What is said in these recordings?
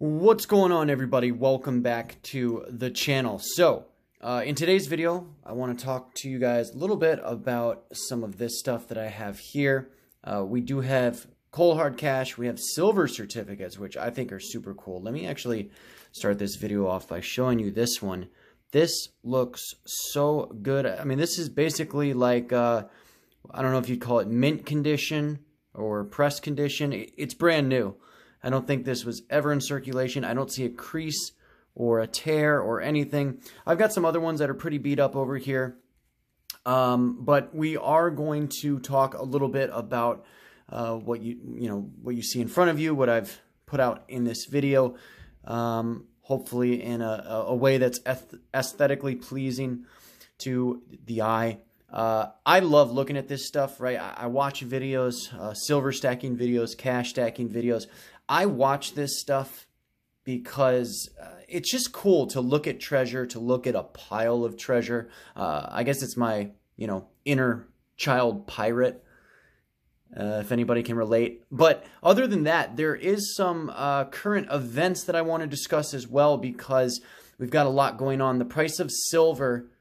What's going on, everybody? Welcome back to the channel. So in today's video, I want to talk to you guys a little bit about some of this stuff that I have here. We do have cold hard cash. We have silver certificates, which I think are super cool. Let me actually start this video off by showing you this one. This looks so good. I mean, this is basically like, I don't know if you'd call it mint condition or press condition. It's brand new. I don't think this was ever in circulation. I don't see a crease or a tear or anything. I've got some other ones that are pretty beat up over here. But we are going to talk a little bit about what you see in front of you, what I've put out in this video, hopefully in a way that's aesthetically pleasing to the eye. I love looking at this stuff, right? I watch videos, silver stacking videos, cash stacking videos. I watch this stuff because it's just cool to look at treasure, to look at a pile of treasure. I guess it's my, inner child pirate, if anybody can relate. But other than that, there is some current events that I want to discuss as well, because we've got a lot going on. The price of silver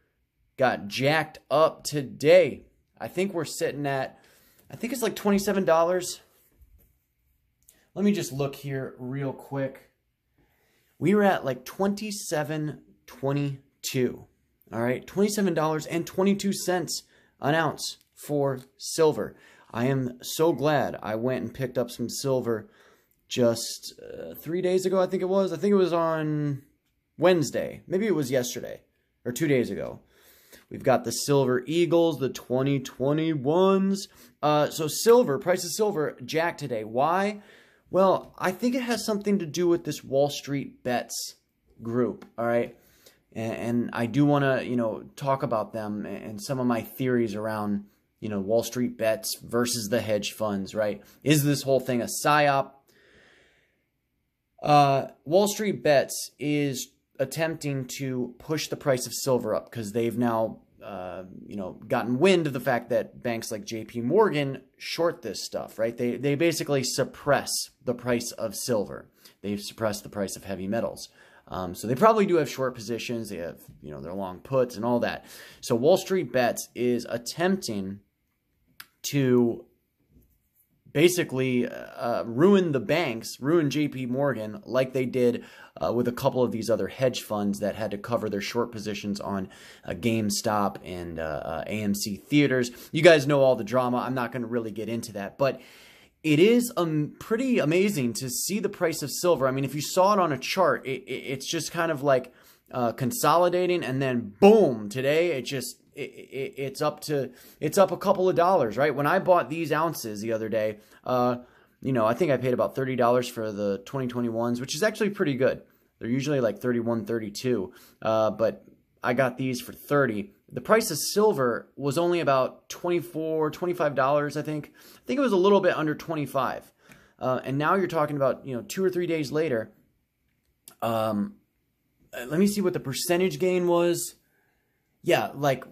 got jacked up today. I think we're sitting at, I think it's like $27. Let me just look here real quick. We were at like $27.22. All right, $27.22 an ounce for silver. I am so glad I went and picked up some silver just 3 days ago, I think it was. I think it was on Wednesday. Maybe it was yesterday or 2 days ago. We've got the Silver Eagles, the 2021s. So silver, price of silver, jacked today. Why? Well, I think it has something to do with this Wall Street Bets group, all right? And I do want to, talk about them and some of my theories around, Wall Street Bets versus the hedge funds, right? Is this whole thing a psyop? Wall Street Bets is attempting to push the price of silver up because they've now, gotten wind of the fact that banks like JP Morgan short this stuff, right? They basically suppress the price of silver. They've suppressed the price of heavy metals. So they probably do have short positions. They have, their long puts and all that. So Wall Street Bets is attempting to basically ruin the banks, ruin JP Morgan, like they did with a couple of these other hedge funds that had to cover their short positions on GameStop and AMC Theaters. You guys know all the drama. I'm not going to really get into that, but it is pretty amazing to see the price of silver. I mean, if you saw it on a chart, it's just kind of like consolidating, and then boom, today it just it's up a couple of dollars, right? When I bought these ounces the other day, I think I paid about $30 for the 2021s, which is actually pretty good. They're usually like 31, 32, but I got these for 30. The price of silver was only about $24, $25, I think. I think it was a little bit under 25. And now you're talking about, 2 or 3 days later. Let me see what the percentage gain was. Yeah, like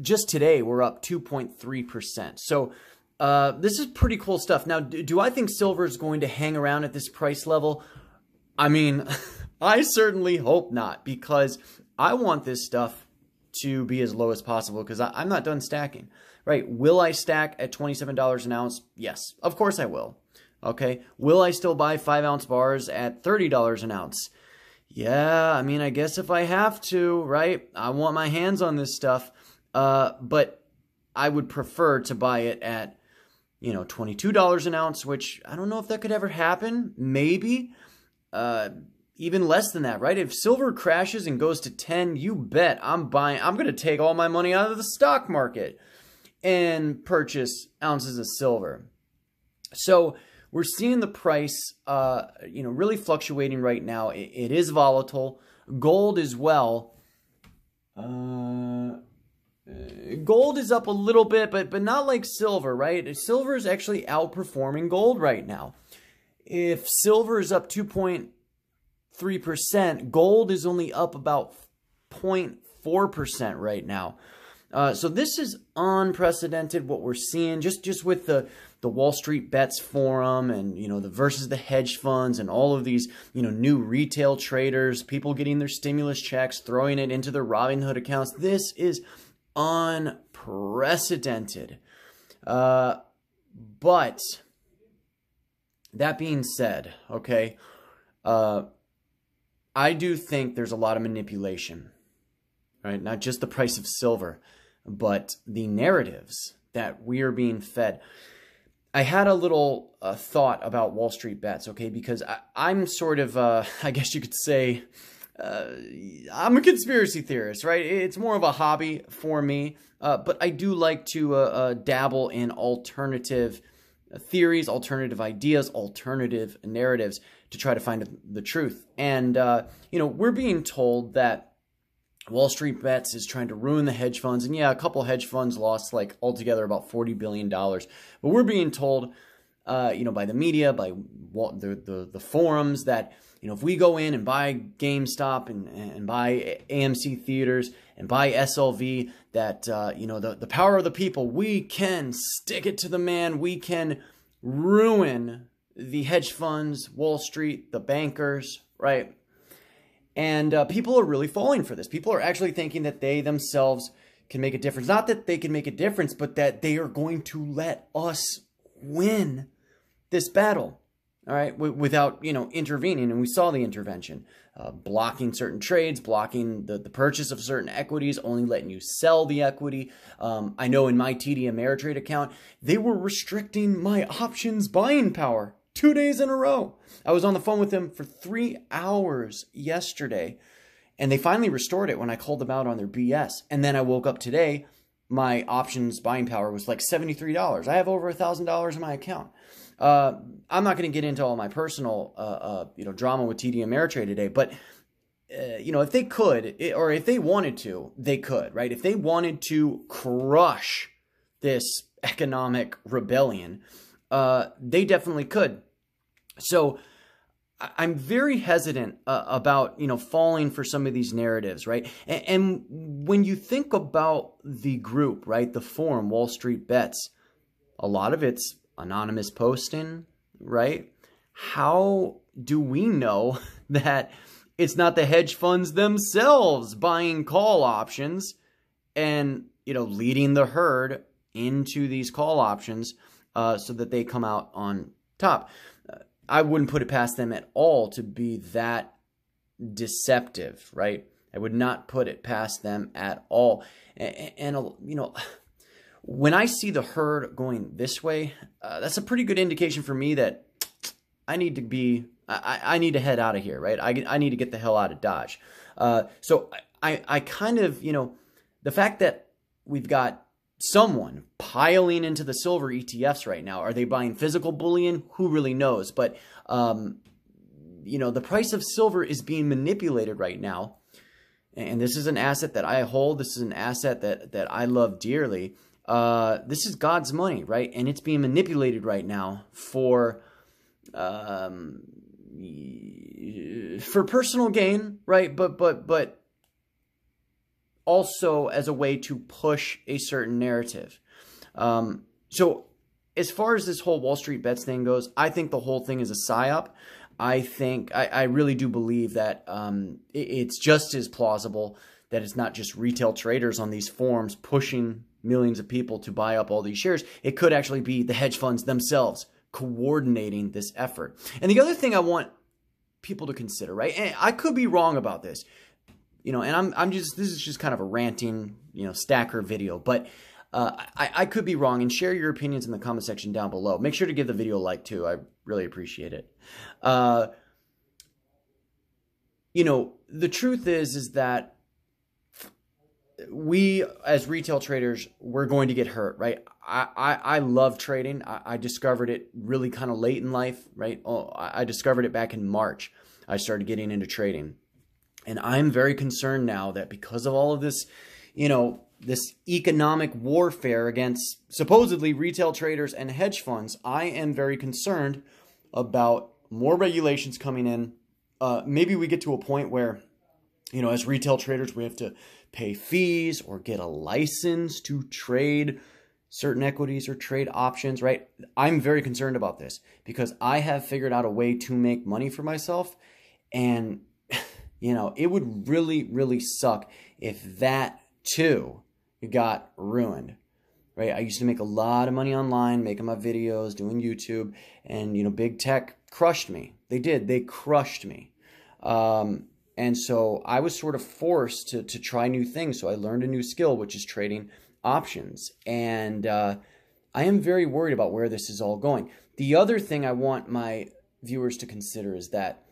just today, we're up 2.3%. So this is pretty cool stuff. Now, do I think silver is going to hang around at this price level? I mean, I certainly hope not, because I want this stuff to be as low as possible, because I'm not done stacking, right? Will I stack at $27 an ounce? Yes, of course I will. Okay. Will I still buy 5-ounce bars at $30 an ounce? Yeah, I mean, I guess if I have to, right? I want my hands on this stuff, but I would prefer to buy it at, $22 an ounce, which I don't know if that could ever happen. Maybe even less than that, right? If silver crashes and goes to 10, you bet I'm going to take all my money out of the stock market and purchase ounces of silver. So we're seeing the price, really fluctuating right now. It is volatile. Gold as well. Gold is up a little bit, but not like silver, right? Silver is actually outperforming gold right now. If silver is up 2.3%, gold is only up about 0.4% right now. So this is unprecedented, what we're seeing, just with the the Wall Street Bets forum and, you know, the versus the hedge funds and all of these, you know, new retail traders, people getting their stimulus checks, throwing it into their Robinhood accounts. This is unprecedented. But that being said, okay, I do think there's a lot of manipulation, right? Not just the price of silver, but the narratives that we are being fed. I had a little thought about Wall Street Bets, okay, because I'm sort of, I guess you could say, I'm a conspiracy theorist, right? It's more of a hobby for me, but I do like to dabble in alternative theories, alternative ideas, alternative narratives to try to find the truth. And, you know, we're being told that Wall Street Bets is trying to ruin the hedge funds. And yeah, a couple hedge funds lost like altogether about $40 billion. But we're being told, you know, by the media, by the forums that, you know, if we go in and buy GameStop and buy AMC Theaters and buy SLV, that, you know, the power of the people, we can stick it to the man. We can ruin the hedge funds, Wall Street, the bankers, right? And people are really falling for this. People are actually thinking that they themselves can make a difference. Not that they can make a difference, but that they are going to let us win this battle, all right, without, you know, intervening. And we saw the intervention, blocking certain trades, blocking the purchase of certain equities, only letting you sell the equity. I know in my TD Ameritrade account, they were restricting my options buying power 2 days in a row. I was on the phone with them for 3 hours yesterday, and they finally restored it when I called them out on their BS. And then I woke up today, my options buying power was like $73. I have over $1,000 in my account. I'm not going to get into all my personal, you know, drama with TD Ameritrade today, but you know, if they could, or if they wanted to, they could, right? If they wanted to crush this economic rebellion, they definitely could. So I'm very hesitant about, you know, falling for some of these narratives, right? And when you think about the group, right, the forum, Wall Street Bets, a lot of it's anonymous posting, right? How do we know that it's not the hedge funds themselves buying call options and, you know, leading the herd into these call options so that they come out on top? I wouldn't put it past them at all to be that deceptive, right? I would not put it past them at all. And you know, when I see the herd going this way, that's a pretty good indication for me that I need to be, I need to head out of here, right? I need to get the hell out of Dodge. So I kind of, you know, the fact that we've got someone piling into the silver ETFs right now. Are they buying physical bullion? Who really knows? But, you know, the price of silver is being manipulated right now. And this is an asset that I hold. This is an asset that I love dearly. This is God's money, right? And it's being manipulated right now for personal gain, right? But also as a way to push a certain narrative. So as far as this whole Wall Street Bets thing goes, I think the whole thing is a psyop. I think, I really do believe that it's just as plausible that it's not just retail traders on these forums pushing millions of people to buy up all these shares. It could actually be the hedge funds themselves coordinating this effort. And the other thing I want people to consider, right? And I could be wrong about this. You know, and I'm just, this is just kind of a ranting, you know, stacker video, but I could be wrong, and share your opinions in the comment section down below. Make sure to give the video a like too. I really appreciate it. You know, the truth is that we as retail traders, we're going to get hurt, right? I love trading. I discovered it really kind of late in life, right? Oh, I discovered it back in March. I started getting into trading. And I'm very concerned now that because of all of this, you know, this economic warfare against supposedly retail traders and hedge funds, I am very concerned about more regulations coming in. Maybe we get to a point where, you know, as retail traders, we have to pay fees or get a license to trade certain equities or trade options, right? I'm very concerned about this because I have figured out a way to make money for myself. And, you know, it would really, really suck if that too got ruined, right? I used to make a lot of money online, making my videos, doing YouTube, and, you know, big tech crushed me. They did. They crushed me. And so I was sort of forced to try new things. So I learned a new skill, which is trading options. And I am very worried about where this is all going. The other thing I want my viewers to consider is that,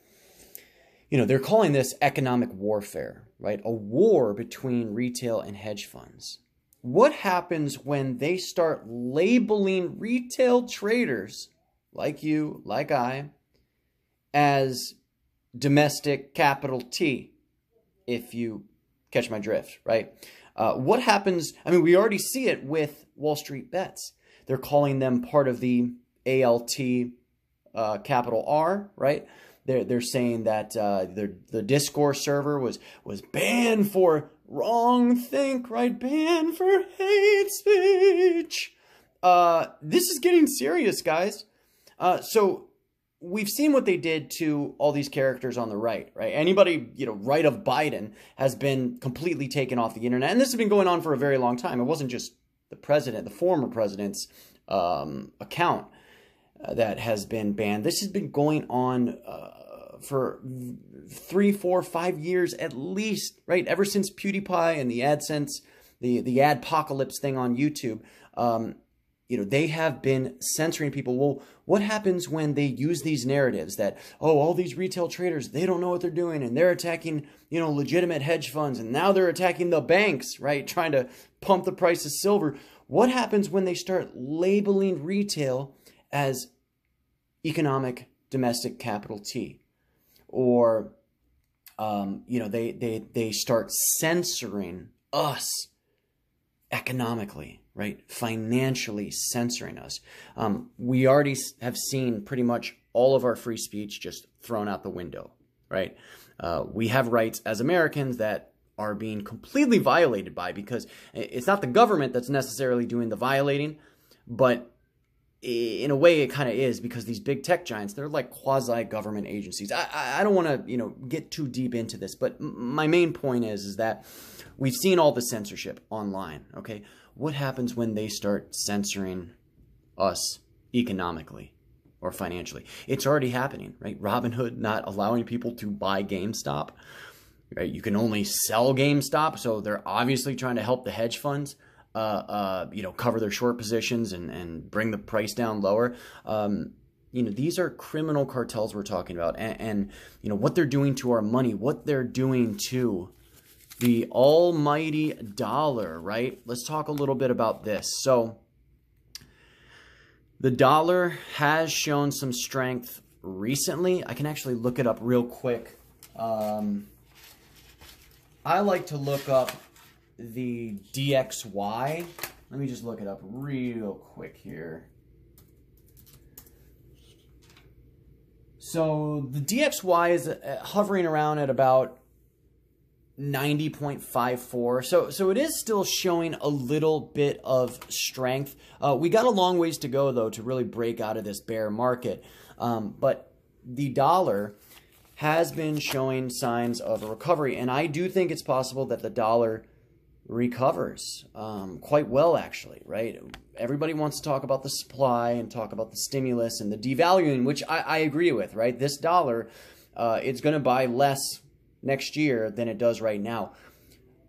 you know, they're calling this economic warfare, right? A war between retail and hedge funds. What happens when they start labeling retail traders like you, like I, as domestic capital T, if you catch my drift, right? What happens? I mean, we already see it with Wall Street Bets. They're calling them part of the ALT capital R, right? They're saying that the Discord server was banned for wrong think, right? Banned for hate speech. This is getting serious, guys. So we've seen what they did to all these characters on the right, right? Anybody, you know, right of Biden has been completely taken off the internet. And this has been going on for a very long time. It wasn't just the president, the former president's account that has been banned. This has been going on for 3, 4, 5 years at least, right? Ever since PewDiePie and the AdSense, the adpocalypse thing on YouTube, you know, they have been censoring people. Well, what happens when they use these narratives that, oh, all these retail traders, they don't know what they're doing and they're attacking, you know, legitimate hedge funds and now they're attacking the banks, right? Trying to pump the price of silver. What happens when they start labeling retail as economic domestic capital T? Or, you know, they start censoring us economically, right? Financially censoring us. We already have seen pretty much all of our free speech just thrown out the window, right? We have rights as Americans that are being completely violated by, because it's not the government that's necessarily doing the violating, but in a way it kind of is, because these big tech giants, they're like quasi-government agencies. I don't want to, you know, get too deep into this, but my main point is that we've seen all the censorship online, okay? What happens when they start censoring us economically or financially? It's already happening, right? Robinhood not allowing people to buy GameStop, right? You can only sell GameStop, so they're obviously trying to help the hedge funds, you know, cover their short positions and bring the price down lower. You know, these are criminal cartels we're talking about, and you know, what they're doing to our money, what they're doing to the almighty dollar, right? Let's talk a little bit about this. So the dollar has shown some strength recently. I can actually look it up real quick. I like to look up the DXY. Let me just look it up real quick here. So the DXY is hovering around at about 90.54. So it is still showing a little bit of strength. We got a long ways to go though to really break out of this bear market. But the dollar has been showing signs of a recovery, and I do think it's possible that the dollar recovers quite well, actually, right? Everybody wants to talk about the supply and talk about the stimulus and the devaluing, which I agree with, right? This dollar, it's going to buy less next year than it does right now.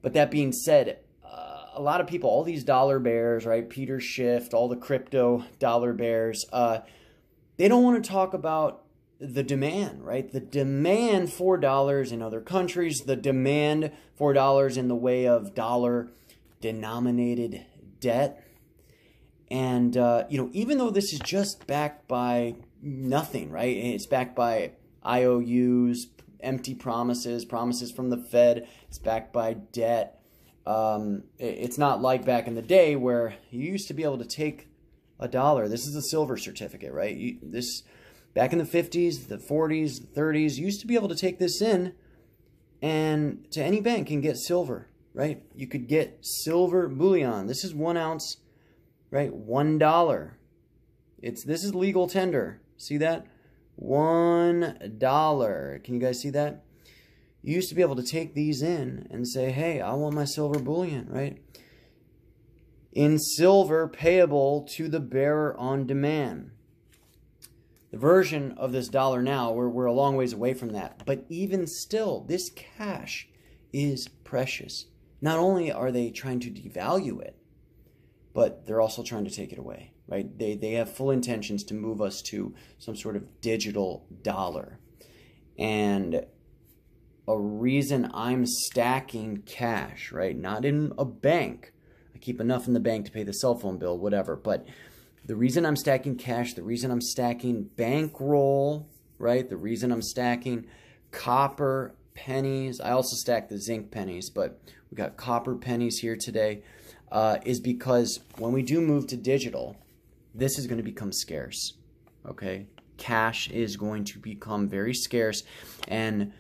But that being said, a lot of people, all these dollar bears, right? Peter Schiff, all the crypto dollar bears, they don't want to talk about the demand, right? The demand for dollars in other countries, the demand for dollars in the way of dollar denominated debt. And, you know, even though this is just backed by nothing, right? It's backed by IOUs, empty promises, promises from the Fed. It's backed by debt. It's not like back in the day where you used to be able to take a dollar. This is a silver certificate, right? Back in the 50s, the 40s, the 30s, you used to be able to take this in and to any bank and get silver, right? You could get silver bullion. This is 1 ounce right? $1. This is legal tender. See that? $1. Can you guys see that? You used to be able to take these in and say, hey, I want my silver bullion, right? In silver payable to the bearer on demand. The version of this dollar now, we're a long ways away from that. But even still, this cash is precious. Not only are they trying to devalue it, but they're also trying to take it away, right? They have full intentions to move us to some sort of digital dollar. And a reason I'm stacking cash, right? Not in a bank. I keep enough in the bank to pay the cell phone bill, whatever, but the reason I'm stacking cash, the reason I'm stacking bankroll, right? The reason I'm stacking copper pennies. I also stack the zinc pennies, but we got copper pennies here today, is because when we do move to digital, this is going to become scarce, okay? Cash is going to become very scarce, and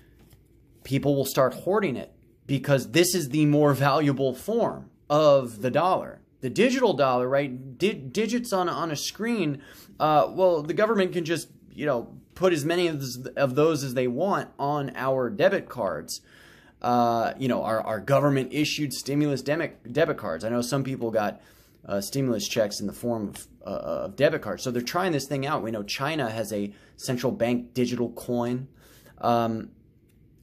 people will start hoarding it because this is the more valuable form of the dollar. The digital dollar, right? Digits on a screen. Well, the government can just, you know, put as many of those as they want on our debit cards. You know, our government issued stimulus debit cards. I know some people got stimulus checks in the form of debit cards. So they're trying this thing out. We know China has a central bank digital coin.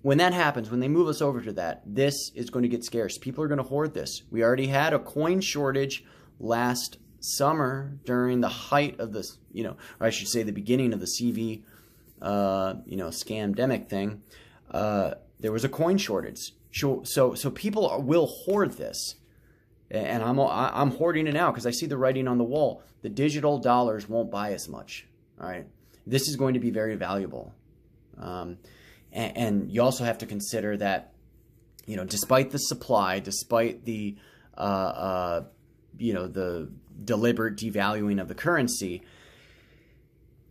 When that happens, when they move us over to that, this is going to get scarce. People are going to hoard this. We already had a coin shortage last summer during the height of this, you know, or I should say the beginning of the CV, you know, scamdemic thing. There was a coin shortage. So people will hoard this. And I'm hoarding it now because I see the writing on the wall. The digital dollars won't buy as much. All right. This is going to be very valuable. And you also have to consider that, you know, despite the supply, despite the, you know, the deliberate devaluing of the currency,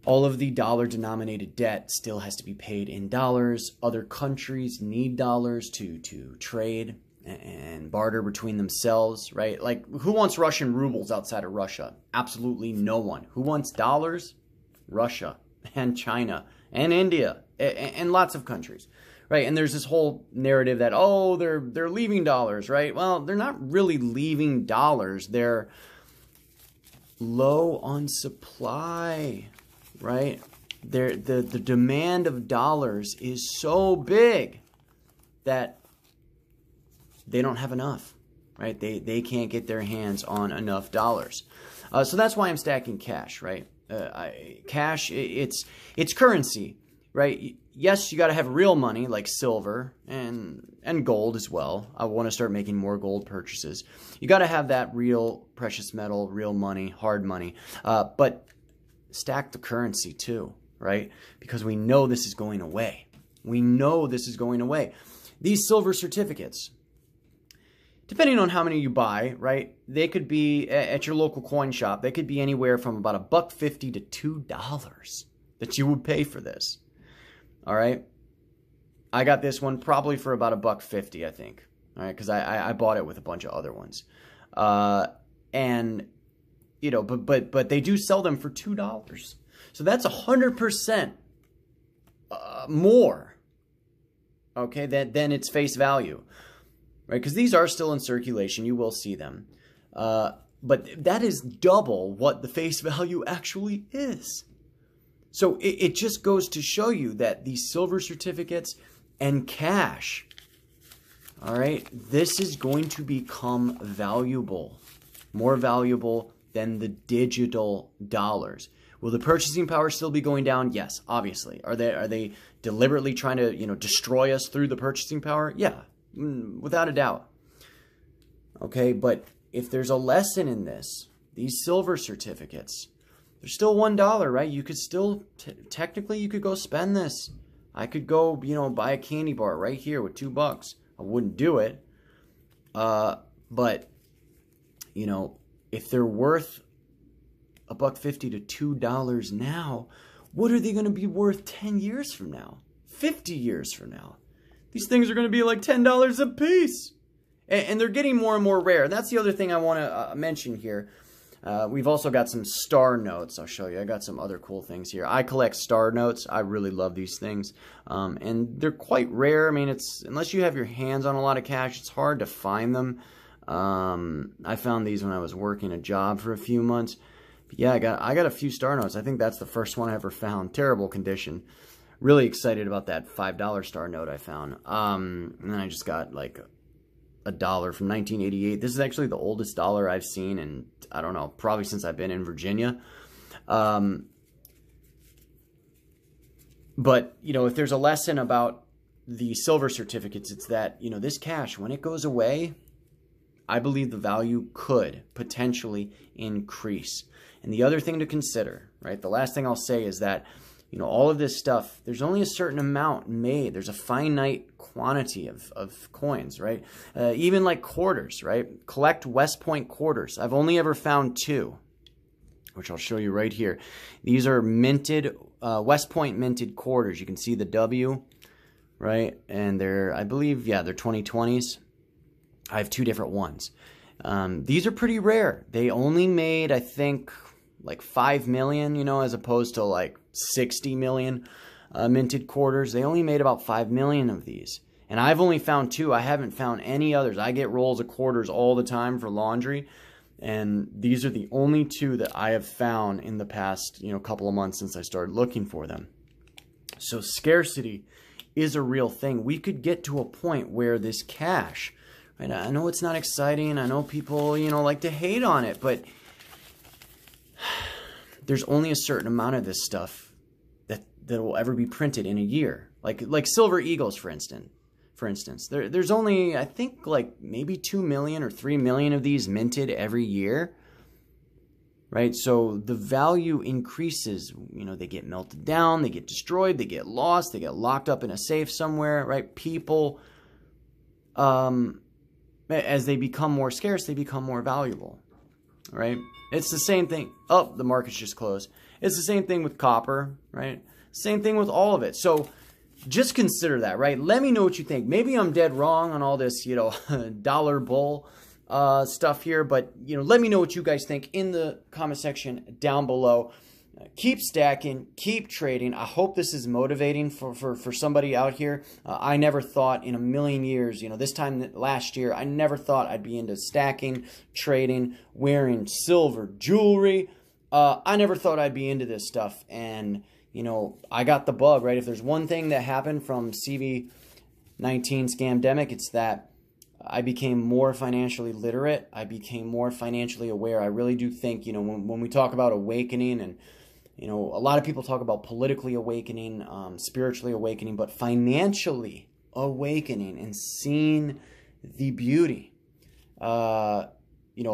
all of the dollar-denominated debt still has to be paid in dollars. Other countries need dollars to trade and barter between themselves, right? Like, who wants Russian rubles outside of Russia? Absolutely no one. Who wants dollars? Russia and China and India. And lots of countries, right? And there's this whole narrative that, oh, they're leaving dollars, right? Well, they're not really leaving dollars. They're low on supply, right? The demand of dollars is so big that they don't have enough, right? They can't get their hands on enough dollars. So that's why I'm stacking cash, right? Cash, it's currency. Right? Yes, you got to have real money like silver and gold as well. I want to start making more gold purchases. You got to have that real precious metal, real money, hard money. But stack the currency too, right? Because we know this is going away. We know this is going away. These silver certificates, depending on how many you buy, right? They could be at your local coin shop. They could be anywhere from about $1.50 to $2 that you would pay for this. All right, I got this one probably for about $1.50, I think. All right, because I bought it with a bunch of other ones, and you know, but they do sell them for $2, so that's 100% more. Okay, than its face value, right? Because these are still in circulation. You will see them, but that is double what the face value actually is. So it just goes to show you that these silver certificates and cash, all right, this is going to become valuable, more valuable than the digital dollars. Will the purchasing power still be going down? Yes, obviously. Are they deliberately trying to, you know, destroy us through the purchasing power? Yeah, without a doubt. Okay, but if there's a lesson in this, these silver certificates, there's still $1, right? You could still, technically, you could go spend this. I could go, you know, buy a candy bar right here with $2. I wouldn't do it. But, you know, if they're worth $1.50 to $2 now, what are they going to be worth 10 years from now? 50 years from now? These things are going to be like $10 a piece. And they're getting more and more rare. That's the other thing I want to mention here. We've also got some star notes. I'll show you. I got some other cool things here. I collect star notes. I really love these things. And they're quite rare. I mean, it's unless you have your hands on a lot of cash, it's hard to find them. I found these when I was working a job for a few months. But yeah, I got a few star notes. I think that's the first one I ever found. Terrible condition. Really excited about that $5 star note I found. And then I just got like a dollar from 1988. This is actually the oldest dollar I've seen in, I don't know, probably since I've been in Virginia. But, you know, if there's a lesson about the silver certificates, it's that, you know, this cash, when it goes away, I believe the value could potentially increase. And the other thing to consider, right, the last thing I'll say is that, you know, all of this stuff, there's only a certain amount made. There's a finite quantity of coins, right? Even like quarters, right? Collect West Point quarters. I've only ever found two, which I'll show you right here. These are minted, West Point minted quarters. You can see the W, right? And they're, I believe, yeah, they're 2020s. I have two different ones. These are pretty rare. They only made, I think, like 5 million, you know, as opposed to like 60 million minted quarters. They only made about 5 million of these. And I've only found two. I haven't found any others. I get rolls of quarters all the time for laundry. And these are the only two that I have found in the past, you know, couple of months since I started looking for them. So scarcity is a real thing. We could get to a point where this cash, right? I know it's not exciting. I know people, you know, like to hate on it, but there's only a certain amount of this stuff that will ever be printed in a year. Like silver eagles, for instance, there's only, I think, like maybe 2 million or 3 million of these minted every year, right? So the value increases, you know, they get melted down, they get destroyed, they get lost, they get locked up in a safe somewhere, right? People, as they become more scarce, they become more valuable, right? It's the same thing. Oh, the market's just closed. It's the same thing with copper, right? Same thing with all of it. So just consider that, right? Let me know what you think. Maybe I'm dead wrong on all this, you know, dollar bull stuff here, but, you know, let me know what you guys think in the comment section down below. Keep stacking, keep trading. I hope this is motivating for somebody out here. I never thought in a million years, you know, this time last year, I never thought I'd be into stacking, trading, wearing silver jewelry. I never thought I'd be into this stuff. And, you know, I got the bug, right? If there's one thing that happened from CV19 Scamdemic, it's that I became more financially literate. I became more financially aware. I really do think, you know, when we talk about awakening and, you know, a lot of people talk about politically awakening, spiritually awakening, but financially awakening and seeing the beauty, you know,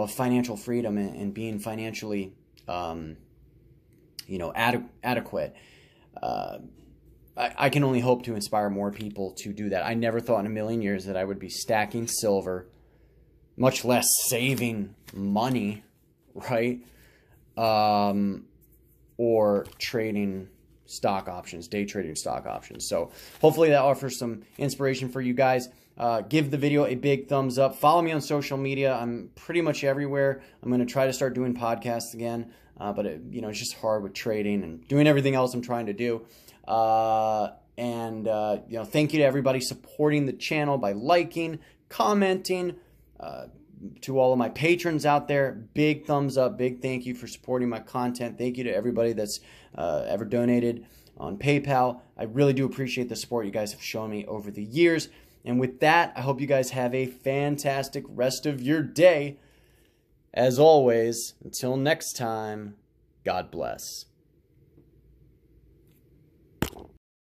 of financial freedom and being financially, you know, adequate. I can only hope to inspire more people to do that. I never thought in a million years that I would be stacking silver, much less saving money, right? Or trading stock options, day trading stock options. So hopefully that offers some inspiration for you guys. Give the video a big thumbs up. Follow me on social media. I'm pretty much everywhere. I'm going to try to start doing podcasts again, but it, you know, it's just hard with trading and doing everything else I'm trying to do. You know, thank you to everybody supporting the channel by liking, commenting, to all of my patrons out there. Big thumbs up. Big thank you for supporting my content. Thank you to everybody that's ever donated on PayPal. I really do appreciate the support you guys have shown me over the years. And with that, I hope you guys have a fantastic rest of your day. As always, until next time, God bless.